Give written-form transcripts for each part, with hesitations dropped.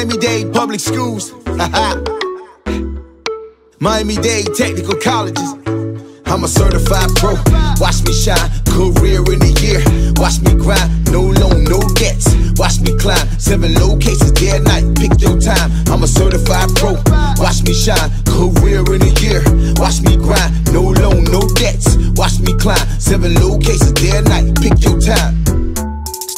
Miami-Dade Public Schools, Miami-Dade Technical Colleges. I'm a certified pro, watch me shine, career in a year, watch me grind, no loan, no debts, watch me climb, 7 locations, day and night, pick your time. I'm a certified pro, watch me shine, career in a year, watch me grind, no loan, no debts, watch me climb, 7 locations, day and night, pick your time.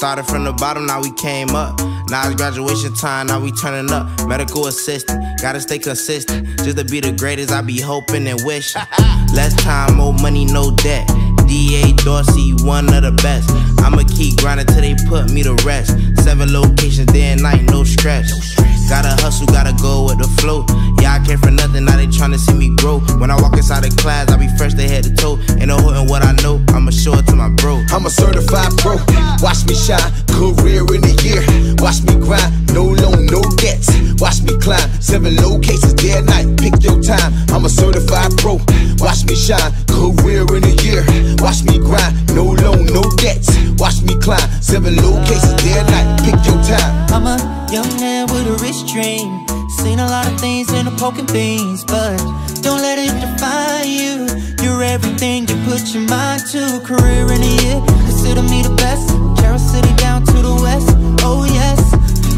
Started from the bottom, now we came up. Now it's graduation time, now we turning up. Medical assistant, gotta stay consistent. Just to be the greatest, I be hoping and wishing. Less time, more money, no debt. D.A. Dorsey, one of the best. I'ma keep grinding till they put me to rest. 7 locations, day and night, no stress. Gotta hustle, gotta go with the flow. Yeah, I came from nothing, now they tryna see me grow. When I walk inside the class, I be fresh, they head to toe. Ain't no holding what I know, I'ma show it to my bro. I'm a certified pro, watch me shine, career in a year, watch me grind, no loan, no debts, watch me climb, 7 locations, day and night, pick your time. I'm a certified pro, watch me shine, career in a year, watch me grind, no loan, no debts, watch me climb, 7 locations, day and night, pick your time. I'm a young man with a rich dream. Seen a lot of things in the poking beans, but don't let it define you. You're everything you put your mind to. Career in a year, consider me the best. Carroll City down to the west, oh yes.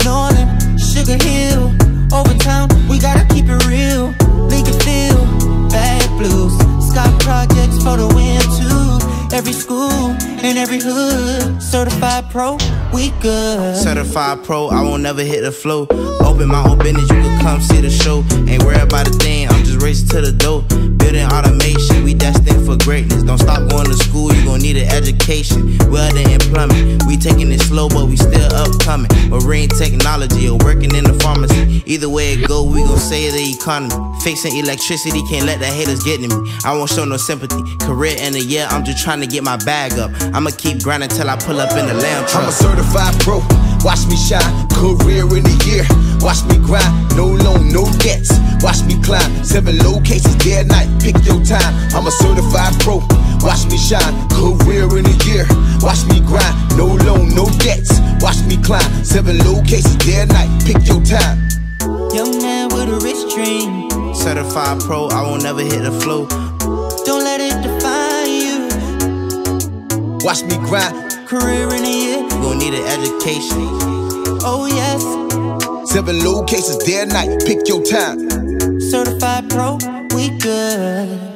Northern, Sugar Hill, over town, we gotta keep it real. League and field, bad blues, sky projects for the win too. Every school and every hood, certified pro, we good. Certified pro, I won't never hit the flow. Open my own business, you can come see the show. Ain't worried about a thing, I'm just racing to the door. Building automation, we destined for greatness. Don't stop going to school, you gon' need an education. Welding and plumbing, we taking it slow, but we still upcoming. Marine technology or working in the pharmacy. Either way it go, we gon' save the economy. Fixing electricity, can't let the haters get to me. I won't show no sympathy. Career in a year, I'm just trying to get my bag up. I'ma keep grinding till I pull up in the lamb truck. I'm a certified pro, watch me shine, career in a year, watch me grind, no loan, no debts, watch me climb, 7 locations, day and night, pick your time. I'm a certified pro, watch me shine, career in a year, watch me grind, no loan, no debts, watch me climb, 7 locations, day and night, pick your time. Young man with a rich dream, certified pro, I won't never hit the flow. Don't let it define you, watch me grind. Career in a year, you gon' need an education. Oh yes. 7 locations, day and night, pick your time. Certified pro, we good.